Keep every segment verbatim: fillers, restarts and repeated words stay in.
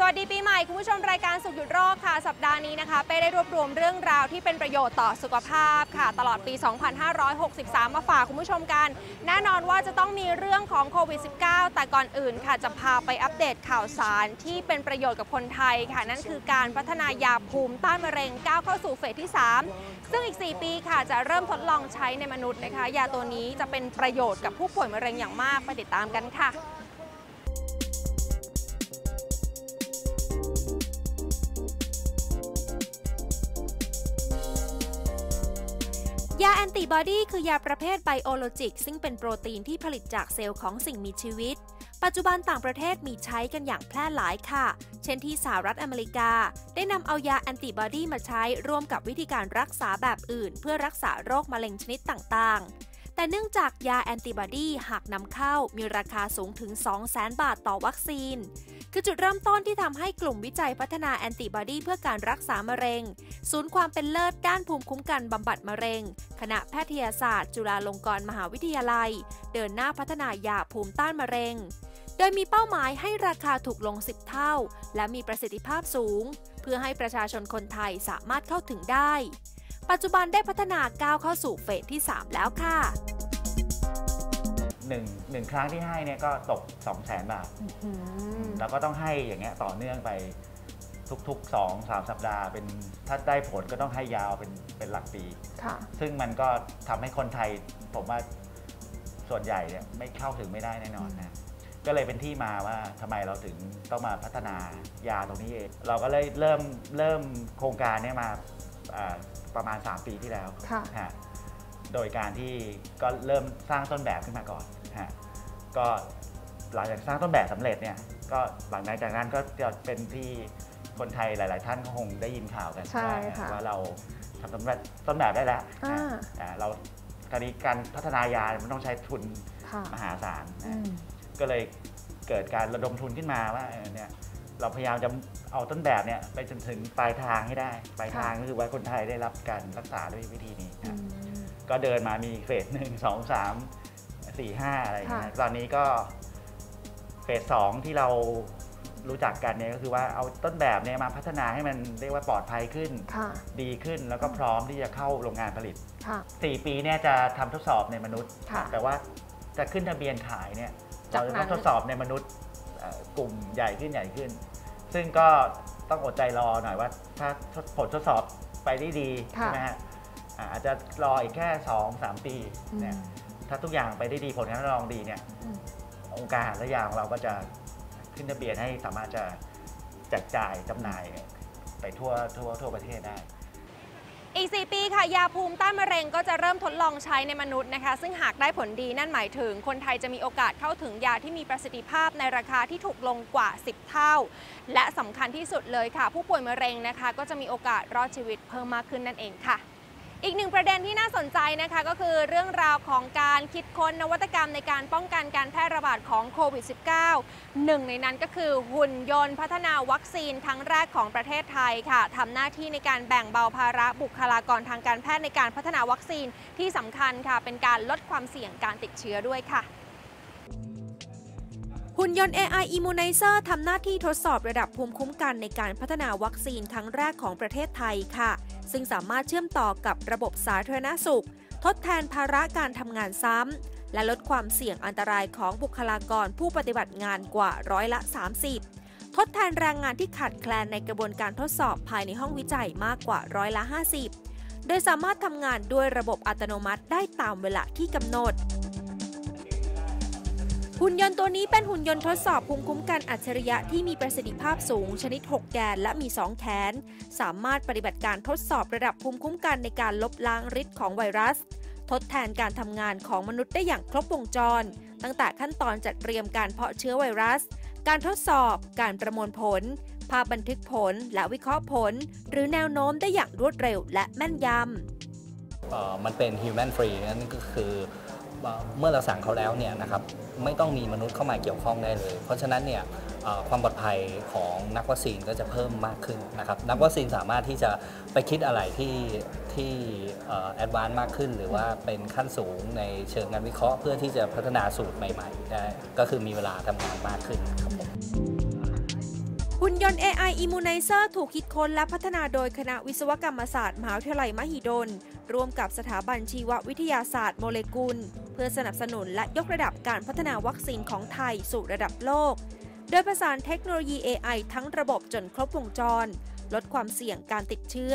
สวัสดีปีใหม่คุณผู้ชมรายการสุขหยุดโรคค่ะสัปดาห์นี้นะคะเป้ได้รวบรวมเรื่องราวที่เป็นประโยชน์ต่อสุขภาพค่ะตลอดปีสองพันห้าร้อยหกสิบสามมาฝากคุณผู้ชมกันแน่นอนว่าจะต้องมีเรื่องของโควิด สิบเก้า แต่ก่อนอื่นค่ะจะพาไปอัปเดตข่าวสารที่เป็นประโยชน์กับคนไทยค่ะนั่นคือการพัฒนายาภูมิต้านมะเร็งก้าวเข้าสู่เฟสที่สามซึ่งอีกสี่ปีค่ะจะเริ่มทดลองใช้ในมนุษย์นะคะยาตัวนี้จะเป็นประโยชน์กับผู้ป่วยมะเร็งอย่างมากไปติดตามกันค่ะยาแอนติบอดีคือยาประเภทไบโอโลจิกซึ่งเป็นโปรตีนที่ผลิตจากเซลล์ของสิ่งมีชีวิตปัจจุบันต่างประเทศมีใช้กันอย่างแพร่หลายค่ะเช่นที่สหรัฐอเมริกาได้นำเอายาแอนติบอดีมาใช้ร่วมกับวิธีการรักษาแบบอื่นเพื่อรักษาโรคมะเร็งชนิดต่างๆแต่เนื่องจากยาแอนติบอดีหากนำเข้ามีราคาสูงถึง สองแสน บาทต่อวัคซีนคือจุดเริ่มต้นที่ทำให้กลุ่มวิจัยพัฒนาแอนติบอดีเพื่อการรักษามะเร็งศูนย์ความเป็นเลิศด้านภูมิคุ้มกันบำบัดมะเร็งคณะแพทยศาสตร์จุฬาลงกรณ์มหาวิทยาลัยเดินหน้าพัฒนายาภูมิต้านมะเร็งโดยมีเป้าหมายให้ราคาถูกลงสิบเท่าและมีประสิทธิภาพสูงเพื่อให้ประชาชนคนไทยสามารถเข้าถึงได้ปัจจุบันได้พัฒนาก้าวเข้าสู่เฟสที่สามแล้วค่ะหนึ่งหนึ่งครั้งที่ให้เนี่ยก็ตก สองแสน บาทแล้วก็ต้องให้อย่างเงี้ยต่อเนื่องไปทุกๆ สองถึงสาม สัปดาห์เป็นถ้าได้ผลก็ต้องให้ยาวเป็นเป็นหลักปีซึ่งมันก็ทำให้คนไทยผมว่าส่วนใหญ่เนี่ยไม่เข้าถึงไม่ได้แน่นอนนะก็เลยเป็นที่มาว่าทำไมเราถึงต้องมาพัฒนายาตรงนี้เองเราก็เลยเริ่มเริ่มโครงการนี้มาประมาณสามปีที่แล้วโดยการที่ก็เริ่มสร้างต้นแบบขึ้นมาก่อนฮะก็หลังจากสร้างต้นแบบสำเร็จเนี่ยก็หลังจากนั้นก็จะเป็นที่คนไทยหลายๆท่านก็คงได้ยินข่าวกันว่าเราทำต้นแบบต้นแบบได้แล้วแต่เราการนี้การพัฒนายามันต้องใช้ทุนมหาศาลก็เลยเกิดการระดมทุนขึ้นมาว่าเนี่ยเราพยายามจะเอาต้นแบบเนี่ยไปจนถึงปลายทางให้ได้ปลายทางก็คือว่าคนไทยได้รับการรักษาด้วยวิธีนี้ก็เดินมามีเฟสหนึ่งสองสามสี่ห้าอะไรอย่างเงี้ยตอนนี้ก็เฟสสองที่เรารู้จักกันเนี่ยก็คือว่าเอาต้นแบบเนี่ยมาพัฒนาให้มันเรียกว่าปลอดภัยขึ้นดีขึ้นแล้วก็พร้อมที่จะเข้าโรงงานผลิตสี่ปีเนี่ยจะทำทดสอบในมนุษย์แต่ว่าจะขึ้นทะเบียนขายเนี่ยเราจะต้องทดสอบในมนุษย์กลุ่มใหญ่ขึ้นใหญ่ขึ้นซึ่งก็ต้องอดใจรอหน่อยว่าถ้าผลทดสอบไปได้ดีใช่ไหมฮะอาจจะรออีกแค่ สองถึงสาม ปีเนี่ยถ้าทุกอย่างไปได้ดีผลการทดลองดีเนี่ยองค์การอาหารและยาของเราก็จะขึ้นทะเบียนให้สามารถจะแจกจ่ายจำหน่ายไปทั่วทั่วทั่วประเทศได้อีกสี่ปีค่ะยาภูมิต้านมะเร็งก็จะเริ่มทดลองใช้ในมนุษย์นะคะซึ่งหากได้ผลดีนั่นหมายถึงคนไทยจะมีโอกาสเข้าถึงยาที่มีประสิทธิภาพในราคาที่ถูกลงกว่าสิบเท่าและสำคัญที่สุดเลยค่ะผู้ป่วยมะเร็งนะคะก็จะมีโอกาสรอดชีวิตเพิ่มมากขึ้นนั่นเองค่ะอีกหนึ่งประเด็นที่น่าสนใจนะคะก็คือเรื่องราวของการคิดค้นนวัตกรรมในการป้องกันการแพร่ระบาดของโควิด สิบเก้า หนึ่งในนั้นก็คือหุ่นยนต์พัฒนาวัคซีนครั้งแรกของประเทศไทยค่ะทำหน้าที่ในการแบ่งเบาภาระบุคลากรทางการแพทย์ในการพัฒนาวัคซีนที่สำคัญค่ะเป็นการลดความเสี่ยงการติดเชื้อด้วยค่ะหุ่นยนต์ เอ ไอ Immunizer ทำหน้าที่ทดสอบระดับภูมิคุ้มกันในการพัฒนาวัคซีนครั้งแรกของประเทศไทยค่ะซึ่งสามารถเชื่อมต่อกับระบบสาธารณสุขทดแทนภาระการทำงานซ้ำและลดความเสี่ยงอันตรายของบุคลากรผู้ปฏิบัติงานกว่าร้อยละสามสิบทดแทนแรงงานที่ขาดแคลนในกระบวนการทดสอบภายในห้องวิจัยมากกว่าร้อยละห้าสิบโดยสามารถทำงานด้วยระบบอัตโนมัติได้ตามเวลาที่กำหนดหุ่นยนต์ตัวนี้เป็นหุ่นยนต์ทดสอบภูมิคุ้มกันอัจฉริยะที่มีประสิทธิภาพสูงชนิดหกแกนและมีสองแขนสามารถปฏิบัติการทดสอบระดับภูมิคุ้มกันในการลบล้างฤทธิ์ของไวรัสทดแทนการทำงานของมนุษย์ได้อย่างครบวงจรตั้งแต่ขั้นตอนจัดเตรียมการเพาะเชื้อไวรัสการทดสอบการประมวลผลภาพบันทึกผลและวิเคราะห์ผลหรือแนวโน้มได้อย่างรวดเร็วและแม่นยำเอ่อมันเป็น human free นั่นก็คือเมื่อเราสั่งเขาแล้วเนี่ยนะครับไม่ต้องมีมนุษย์เข้ามาเกี่ยวข้องได้เลยเพราะฉะนั้นเนี่ยความปลอดภัยของนักวัคซีนก็จะเพิ่มมากขึ้นนะครับนักวัคซีนสามารถที่จะไปคิดอะไรที่ที่แอดวานซ์มากขึ้นหรือว่าเป็นขั้นสูงในเชิงการวิเคราะห์เพื่อที่จะพัฒนาสูตรใหม่ๆได้ก็คือมีเวลาทำงานมากขึ้นครับ หุ่นยนต์ เอ ไอ Immunizer ถูกคิดค้นและพัฒนาโดยคณะวิศวกรรมศาสตร์มหาวิทยาลัยมหิดลร่วมกับสถาบันชีววิทยาศาสตร์โมเลกุลเพื่อสนับสนุนและยกระดับการพัฒนาวัคซีนของไทยสู่ระดับโลกโดยประสานเทคโนโลยี เอ ไอ ทั้งระบบจนครบวงจรลดความเสี่ยงการติดเชื้อ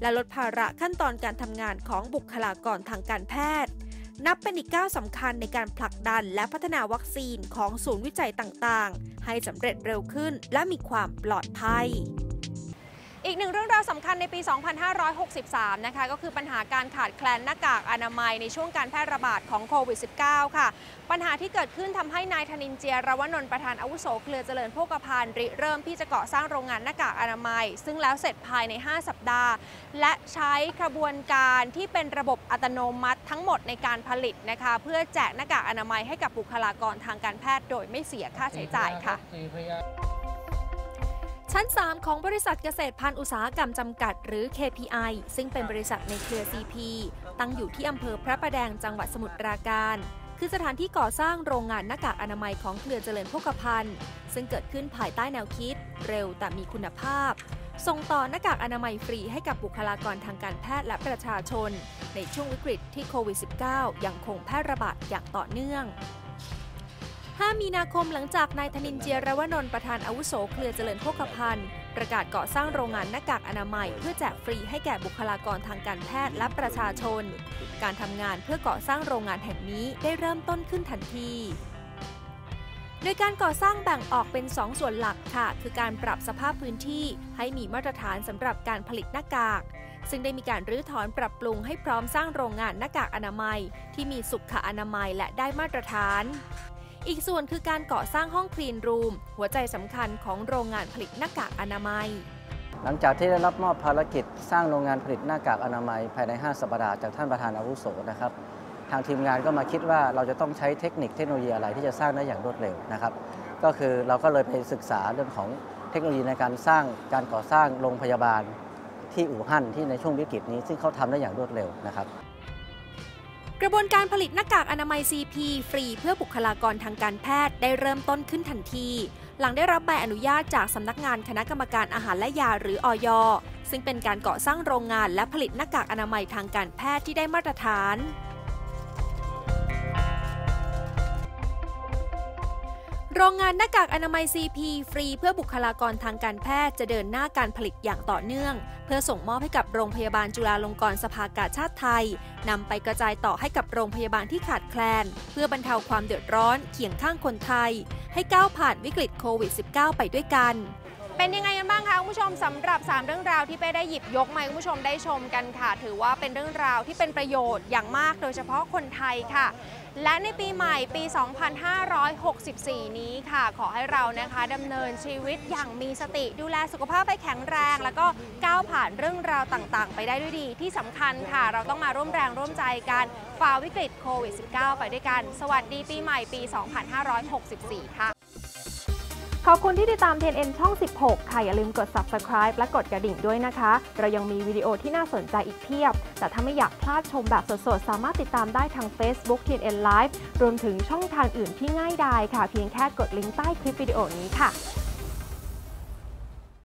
และลดภาระขั้นตอนการทำงานของบุคลากรทางการแพทย์นับเป็นอีกก้าวสำคัญในการผลักดันและพัฒนาวัคซีนของศูนย์วิจัยต่างๆให้สำเร็จเร็วขึ้นและมีความปลอดภัยอีกหนึ่งเรื่องราวสำคัญในปี สองพันห้าร้อยหกสิบสาม นะคะก็คือปัญหาการขาดแคลนหน้ากากอนามัยในช่วงการแพร่ระบาดของโควิด สิบเก้า ค่ะปัญหาที่เกิดขึ้นทำให้นายธนินทร์ เจียรวนนท์ประธานอาวุโสเครือเจริญโภคภัณฑ์ริเริ่มที่จะก่อสร้างโรงงานหน้ากากอนามัยซึ่งแล้วเสร็จภายในห้าสัปดาห์และใช้กระบวนการที่เป็นระบบอัตโนมัติทั้งหมดในการผลิตนะคะเพื่อแจกหน้ากากอนามัยให้กับบุคลากรทางการแพทย์โดยไม่เสียค่าใช้จ่ายค่ะชั้นสามของบริษัทเกษตรพันธุ์อุตสาหกรรมจำกัดหรือ เค พี ไอ ซึ่งเป็นบริษัทในเครือ ซี พี ตั้งอยู่ที่อำเภอพระประแดงจังหวัดสมุทรปราการคือสถานที่ก่อสร้างโรงงานหน้ากากอนามัยของเครือเจริญโภคภัณฑ์ซึ่งเกิดขึ้นภายใต้แนวคิดเร็วแต่มีคุณภาพส่งต่อหน้ากากอนามัยฟรีให้กับบุคลากรทางการแพทย์และประชาชนในช่วงวิกฤตที่โควิด สิบเก้า ยังคงแพร่ระบาดอย่างต่อเนื่องห้ามีนาคมหลังจากนายธนินทร์ เจียรวนนท์ประธานอาวุโสเครือเจริญโภคภัณฑ์ประกาศก่อสร้างโรงงานหน้ากากอนามัยเพื่อแจกฟรีให้แก่บุคลากรทางการแพทย์และประชาชนการทำงานเพื่อก่อสร้างโรงงานแห่งนี้ได้เริ่มต้นขึ้นทันทีโดยการก่อสร้างแบ่งออกเป็นสองส่วนหลักค่ะคือการปรับสภาพพื้นที่ให้มีมาตรฐานสำหรับการผลิตหน้ากากซึ่งได้มีการรื้อถอนปรับปรุงให้พร้อมสร้างโรงงานหน้ากากอนามัยที่มีสุขอนามัยและได้มาตรฐานอีกส่วนคือการก่อสร้างห้องคลีนรูมหัวใจสำคัญของโรงงานผลิตหน้ากากอนามัยหลังจากที่ได้รับมอบภารกิจสร้างโรงงานผลิตหน้ากากอนามัยภายในห้าสัปดาห์จากท่านประธานอาวุโสนะครับทางทีมงานก็มาคิดว่าเราจะต้องใช้เทคนิคเทคโนโลยีอะไรที่จะสร้างได้อย่างรวดเร็วนะครับก็คือเราก็เลยไปศึกษาเรื่องของเทคโนโลยีในการสร้างการก่อสร้างโรงพยาบาลที่อู่ฮั่นที่ในช่วงวิกฤตนี้ซึ่งเขาทำได้อย่างรวดเร็วนะครับกระบวนการผลิตหน้ากากอนามัย ซี พี ฟรีเพื่อบุคลากรทางการแพทย์ได้เริ่มต้นขึ้นทันทีหลังได้รับใบอนุญาตจากสำนักงานคณะกรรมการอาหารและยาหรือ อย.ซึ่งเป็นการก่อสร้างโรงงานและผลิตหน้ากากอนามัยทางการแพทย์ที่ได้มาตรฐานโรงงานหน้ากากอนามัย ซี พี ฟรีเพื่อบุคลากรทางการแพทย์จะเดินหน้าการผลิตอย่างต่อเนื่องเพื่อส่งมอบให้กับโรงพยาบาลจุฬาลงกรณ์สภากาชาดไทยนำไปกระจายต่อให้กับโรงพยาบาลที่ขาดแคลนเพื่อบรรเทาความเดือดร้อนเคียงข้างคนไทยให้ก้าวผ่านวิกฤตโควิด สิบเก้า ไปด้วยกันเป็นยังไงกันบ้างคะคุณผู้ชมสำหรับสามเรื่องราวที่เป้ได้หยิบยกมาคุณผู้ชมได้ชมกันค่ะถือว่าเป็นเรื่องราวที่เป็นประโยชน์อย่างมากโดยเฉพาะคนไทยค่ะและในปีใหม่ปี สองพันห้าร้อยหกสิบสี่ นี้ค่ะขอให้เรานะคะดำเนินชีวิตอย่างมีสติดูแลสุขภาพให้แข็งแรงแล้วก็ก้าวผ่านเรื่องราวต่างๆไปได้ด้วยดีที่สำคัญค่ะเราต้องมาร่วมแรงร่วมใจกันฝ่าวิกฤตโควิด สิบเก้า ไปด้วยกันสวัสดีปีใหม่ปี สองพันห้าร้อยหกสิบสี่ ค่ะขอบคุณที่ติดตาม ที เอ็น เอ็น ช่อง สิบหก ค่ะ อย่าลืมกด ซับสไครบ์ และกดกระดิ่งด้วยนะคะ เรายังมีวิดีโอที่น่าสนใจอีกเพียบ แต่ถ้าไม่อยากพลาดชมแบบสดๆ สามารถติดตามได้ทาง Facebook ที เอ็น เอ็น ไลฟ์ รวมถึงช่องทางอื่นที่ง่ายดายค่ะ เพียงแค่กดลิงก์ใต้คลิปวิดีโอนี้ค่ะ